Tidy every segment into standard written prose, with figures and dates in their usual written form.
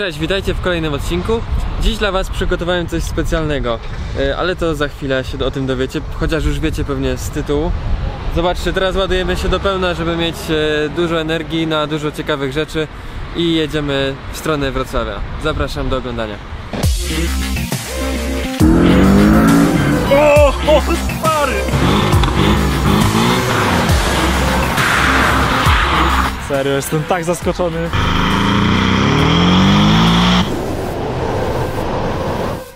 Cześć, witajcie w kolejnym odcinku. Dziś dla was przygotowałem coś specjalnego, ale to za chwilę się o tym dowiecie, chociaż już wiecie pewnie z tytułu. Zobaczcie, teraz ładujemy się do pełna, żeby mieć dużo energii na dużo ciekawych rzeczy i jedziemy w stronę Wrocławia. Zapraszam do oglądania. O, stary! Serio, jestem tak zaskoczony.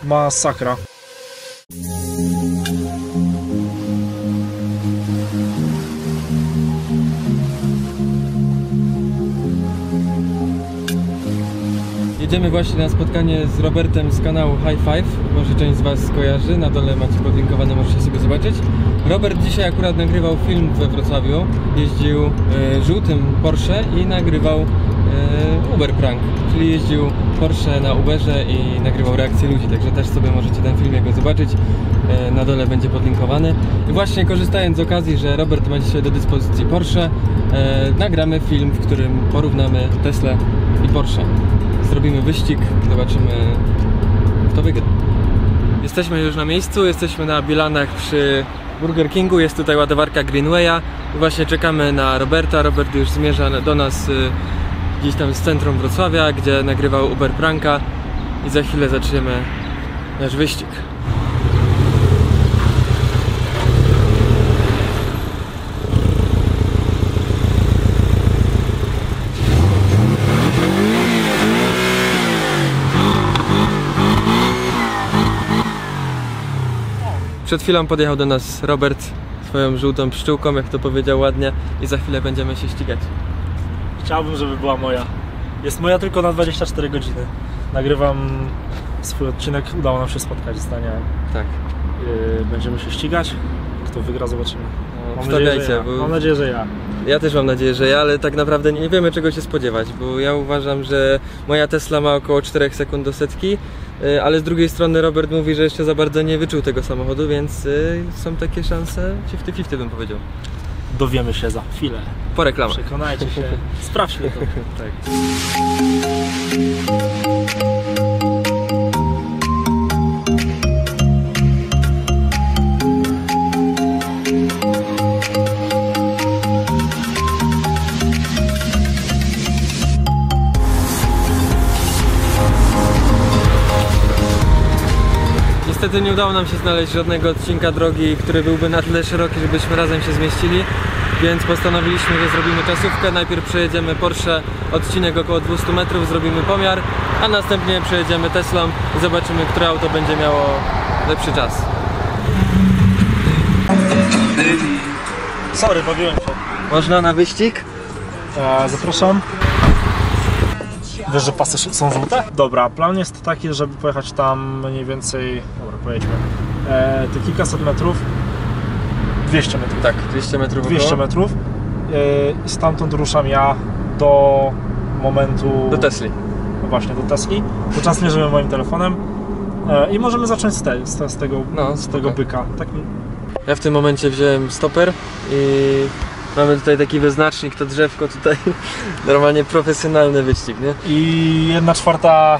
Masakra. Jedziemy właśnie na spotkanie z Robertem z kanału Hi_5. Może część z was skojarzy, na dole macie podlinkowane, możecie sobie zobaczyć. Robert dzisiaj akurat nagrywał film we Wrocławiu. Jeździł żółtym Porsche i nagrywał Uber prank, czyli jeździł Porsche na Uberze i nagrywał reakcje ludzi, także też sobie możecie ten film jego zobaczyć, na dole będzie podlinkowany. I właśnie korzystając z okazji, że Robert ma dzisiaj do dyspozycji Porsche, nagramy film, w którym porównamy Teslę i Porsche. Zrobimy wyścig, zobaczymy, kto wygra. Jesteśmy już na miejscu, jesteśmy na Bilanach przy Burger Kingu, jest tutaj ładowarka Greenwaya i właśnie czekamy na Roberta. Robert już zmierza do nas gdzieś tam z centrum Wrocławia, gdzie nagrywał Uber pranka i za chwilę zaczniemy nasz wyścig. Przed chwilą podjechał do nas Robert swoją żółtą pszczółką, jak to powiedział ładnie, i za chwilę będziemy się ścigać. Chciałbym, żeby była moja. Jest moja tylko na 24 godziny. Nagrywam swój odcinek, udało nam się spotkać z Danielem. Tak. Będziemy się ścigać. Kto wygra, zobaczymy. No, mam nadzieję, że ja. Bo... mam nadzieję, że ja. Ja też mam nadzieję, że ja, ale tak naprawdę nie wiemy, czego się spodziewać, bo ja uważam, że moja Tesla ma około 4 sekund do setki, ale z drugiej strony Robert mówi, że jeszcze za bardzo nie wyczuł tego samochodu, więc są takie szanse 50-50, bym powiedział. Dowiemy się za chwilę. Po reklamach. Przekonajcie się. Sprawdźmy to. Tak. Niestety nie udało nam się znaleźć żadnego odcinka drogi, który byłby na tyle szeroki, żebyśmy razem się zmieścili, więc postanowiliśmy, że zrobimy czasówkę. Najpierw przejedziemy Porsche, odcinek około 200 metrów, zrobimy pomiar, a następnie przejedziemy Teslą i zobaczymy, które auto będzie miało lepszy czas. Sorry, bawiłem się. Można na wyścig? Zapraszam. Wiesz, że pasy są żółte? Dobra, plan jest taki, żeby pojechać tam mniej więcej... Dobra, pojedźmy. Te kilkaset metrów. 200 metrów. Tak, 200 metrów. 200 metrów. Stamtąd ruszam ja do momentu... do Tesli. No właśnie, do Tesli. To czas mierzymy moim telefonem. I możemy zacząć z tego byka. Tak? Ja w tym momencie wziąłem stoper i... mamy tutaj taki wyznacznik, to drzewko tutaj, normalnie profesjonalny wyścig, nie? I 1/4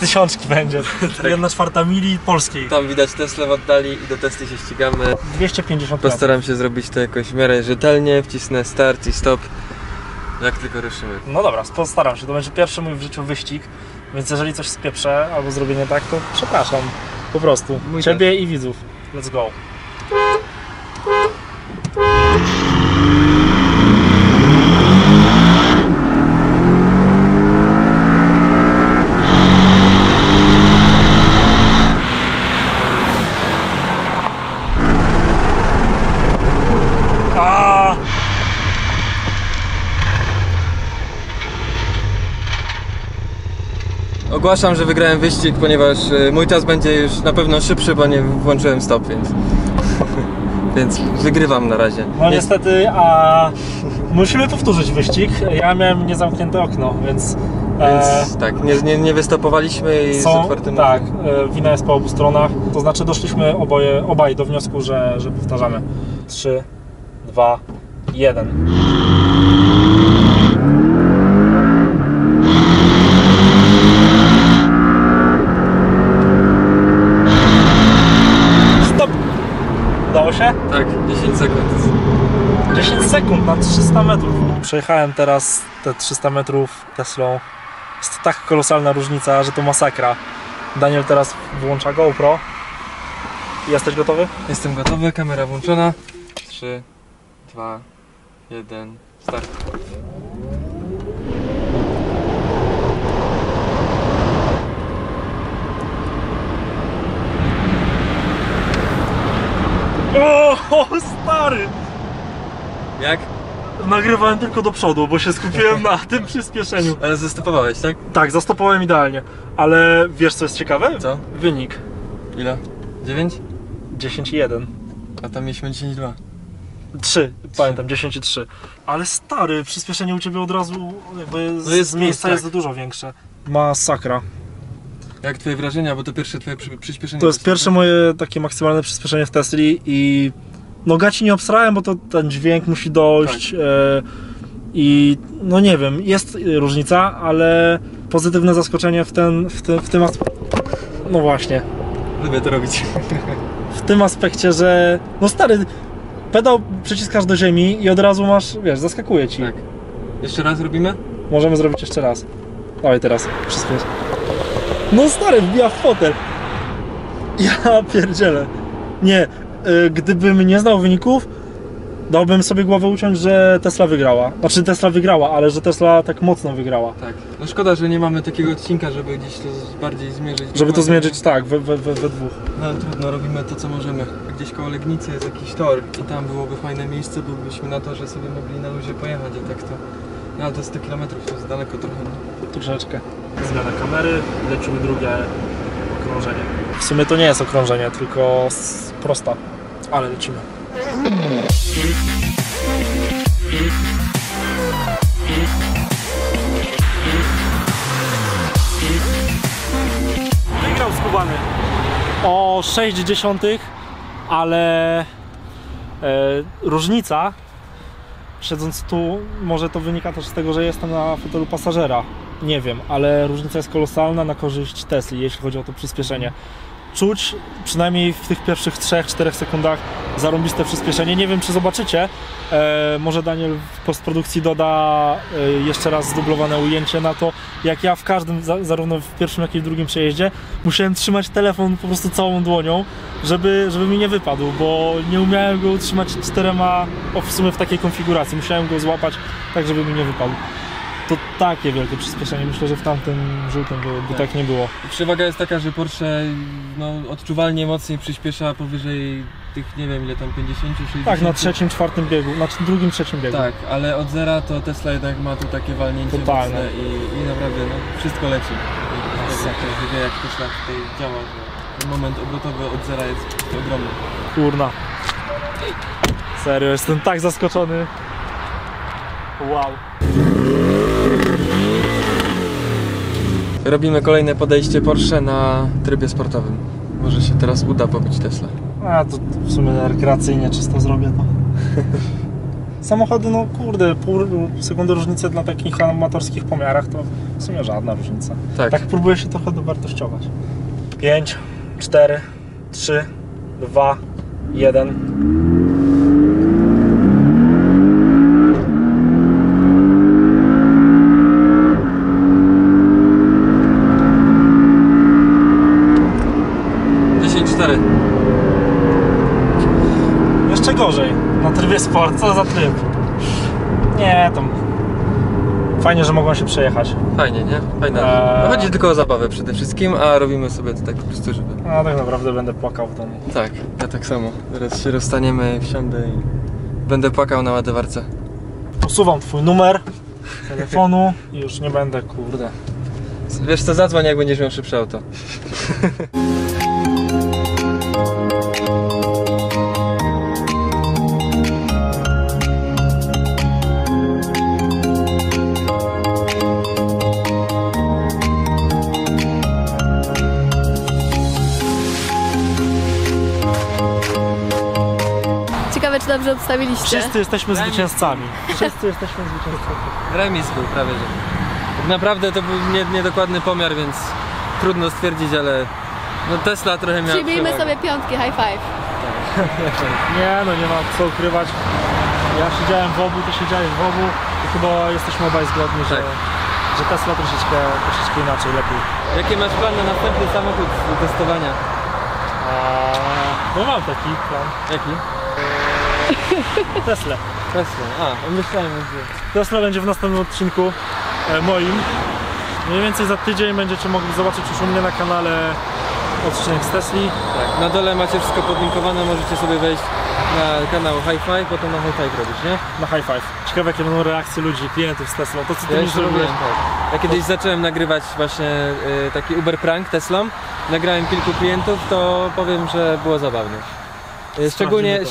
tysiączki będzie, tak. 1/4 mili polskiej. Tam widać Teslę w oddali i do Tesli się ścigamy. 250 metrów. Postaram się zrobić to jakoś w miarę rzetelnie, wcisnę start i stop, jak tylko ruszymy. No dobra, postaram się, to będzie pierwszy mój w życiu wyścig, więc jeżeli coś spieprzę albo zrobię nie tak, to przepraszam, po prostu, mój ciebie też. I widzów. Let's go. Ogłaszam, że wygrałem wyścig, ponieważ mój czas będzie już na pewno szybszy, bo nie włączyłem stop, więc wygrywam na razie. No niestety, a musimy powtórzyć wyścig. Ja miałem niezamknięte okno, więc tak, nie wystopowaliśmy i z otwartym... Tak, wina jest po obu stronach. To znaczy doszliśmy obaj do wniosku, że powtarzamy. 3, 2, 1. się? Tak, 10 sekund. 10 sekund na 300 metrów. Przejechałem teraz te 300 metrów Teslą. Jest to tak kolosalna różnica, że to masakra. Daniel teraz włącza GoPro. Jesteś gotowy? Jestem gotowy, kamera włączona. 3, 2, 1, start. O, stary! Jak? Nagrywałem tylko do przodu, bo się skupiłem na tym przyspieszeniu. Ale zastopowałeś, tak? Tak, zastopowałem idealnie. Ale wiesz co jest ciekawe? Co? Wynik. Ile? 9? 10,1. A tam mieliśmy 10,2. 3, pamiętam, 10,3. Ale stary, przyspieszenie u ciebie od razu jakby z, no jest, z miejsca jest tak. Dużo większe. Masakra. Jak twoje wrażenia, bo to pierwsze twoje przyspieszenie? To jest pierwsze moje takie maksymalne przyspieszenie w Tesli i no gaci nie obsrałem, bo to ten dźwięk musi dojść tak. I no nie wiem, jest różnica, ale pozytywne zaskoczenie w tym aspekcie, no właśnie. Lubię to robić. W tym aspekcie, że no stary, pedał przyciskasz do ziemi i od razu masz, wiesz, zaskakuje ci. Tak. Jeszcze raz robimy? Możemy zrobić jeszcze raz. Dawaj teraz, przyspiesz. No stary, wbija w fotel. Ja pierdzielę. Nie, gdybym nie znał wyników, dałbym sobie głowę uciąć, że Tesla wygrała. Znaczy Tesla wygrała, ale że Tesla tak mocno wygrała. Tak. No szkoda, że nie mamy takiego odcinka, żeby gdzieś to bardziej zmierzyć. Żeby to zmierzyć tak, we dwóch. No ale trudno, robimy to co możemy. Gdzieś koło Legnicy jest jakiś tor i tam byłoby fajne miejsce, bylibyśmy na torze, sobie mogli na luzie pojechać, a tak to... No ale to 100 km to jest daleko trochę. Troszeczkę. Zmiana kamery, lecimy drugie okrążenie. W sumie to nie jest okrążenie, tylko prosta, ale lecimy. Wygrał skubany o 0,6, ale różnica, siedząc tu, może to wynika też z tego, że jestem na fotelu pasażera. Nie wiem, ale różnica jest kolosalna na korzyść Tesli, jeśli chodzi o to przyspieszenie. Czuć przynajmniej w tych pierwszych 3-4 sekundach zarąbiste przyspieszenie. Nie wiem, czy zobaczycie. Może Daniel w postprodukcji doda jeszcze raz zdublowane ujęcie na to, jak ja w każdym, zarówno w pierwszym, jak i w drugim przejeździe, musiałem trzymać telefon po prostu całą dłonią, żeby mi nie wypadł, bo nie umiałem go utrzymać czterema, w sumie w takiej konfiguracji. Musiałem go złapać tak, żeby mi nie wypadł. To takie wielkie przyspieszenie, myślę, że w tamtym żółtym by tak nie było. Przewaga jest taka, że Porsche no, odczuwalnie mocniej przyspiesza powyżej tych, nie wiem ile tam, 50, 60. Tak, na trzecim, czwartym biegu, na drugim, trzecim biegu. Tak, ale od zera to Tesla jednak ma tu takie walnięcie totalne i naprawdę no, wszystko leci. Wie jak Tesla tutaj działa, że moment obrotowy od zera jest ogromny. Kurna. Serio, jestem tak zaskoczony. Wow. Robimy kolejne podejście Porsche na trybie sportowym. Może się teraz uda pobić Tesla. A to w sumie rekreacyjnie czysto zrobię to. Samochody, no kurde, pół sekundy różnicy dla takich amatorskich pomiarach to w sumie żadna różnica. Tak, tak próbuję się trochę dowartościować. 5, 4, 3, 2, 1. Jeszcze gorzej, na trybie sport, co za tryb? Nie, tam... Fajnie, że mogą się przejechać. Fajnie, nie? Fajna. No chodzi tylko o zabawę przede wszystkim, a robimy sobie to tak po prostu, żeby... No tak naprawdę będę płakał w domu. Tak, ja tak samo. Teraz się rozstaniemy, wsiądę i będę płakał na ładowarce. Usuwam twój numer telefonu i już nie będę, kurde. Wiesz co, zadzwoń jak będziesz miał szybsze auto. Dobrze odstawiliście. Wszyscy jesteśmy zwycięzcami. Wszyscy jesteśmy zwycięzcami. Remis był prawie, że. Tak naprawdę to był niedokładny pomiar, więc trudno stwierdzić, ale no Tesla trochę miała. Przyjmijmy sobie piątki, high five. Tak. Nie, no nie ma co ukrywać. Ja siedziałem w obu, ty siedziałeś w obu i chyba jesteśmy obaj zgodni, tak, że Tesla troszeczkę inaczej, lepiej. Jakie masz plan na następny samochód do testowania? No mam taki plan. Jaki? Tesla. Tesla, myślałem, że... Tesla będzie w następnym odcinku moim. Mniej więcej za tydzień będziecie mogli zobaczyć już u mnie na kanale odcinek z Tesli. Tak, na dole macie wszystko podlinkowane, możecie sobie wejść na kanał Hi_5, potem na Hi_5 robisz, nie? Na Hi_5. Ciekawe jakie będą reakcje ludzi, klientów z Teslą, to co ty już robisz? Tak. Ja kiedyś zacząłem nagrywać właśnie taki Uber prank Teslą. Nagrałem kilku klientów, to powiem, że było zabawnie.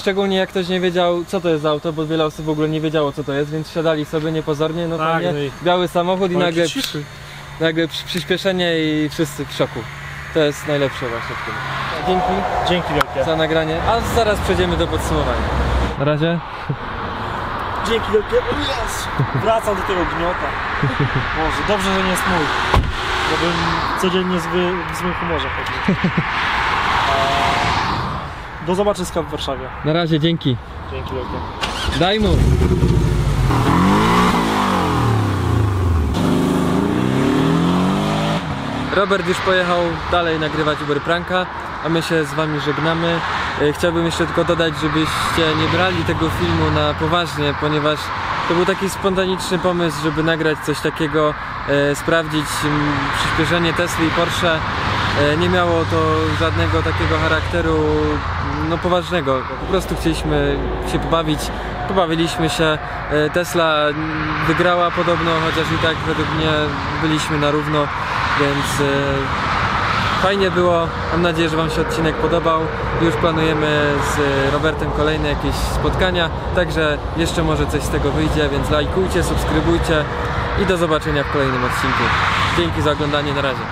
Szczególnie jak ktoś nie wiedział co to jest za auto, bo wiele osób w ogóle nie wiedziało co to jest, więc siadali sobie niepozornie, no tak, fajnie, biały samochód i nagle przyspieszenie i wszyscy w szoku. To jest najlepsze właśnie w tym. Dzięki wielkie za nagranie, a zaraz przejdziemy do podsumowania. Na razie. Dzięki wielkie, o Jezu, wracam do tego gniota. Boże, dobrze, że nie jest mój, bo bym codziennie w złym humorze chodził. Do zobaczyska w Warszawie. Na razie, dzięki. Dzięki wielkie. Daj mu! Robert już pojechał dalej nagrywać Uber pranka, a my się z wami żegnamy. Chciałbym jeszcze tylko dodać, żebyście nie brali tego filmu na poważnie, ponieważ to był taki spontaniczny pomysł, żeby nagrać coś takiego, sprawdzić przyspieszenie Tesli i Porsche. Nie miało to żadnego takiego charakteru no poważnego, po prostu chcieliśmy się pobawić, pobawiliśmy się. Tesla wygrała podobno, chociaż i tak według mnie byliśmy na równo, więc fajnie było. Mam nadzieję, że wam się odcinek podobał. Już planujemy z Robertem kolejne jakieś spotkania, także jeszcze może coś z tego wyjdzie, więc lajkujcie, subskrybujcie i do zobaczenia w kolejnym odcinku. Dzięki za oglądanie, na razie.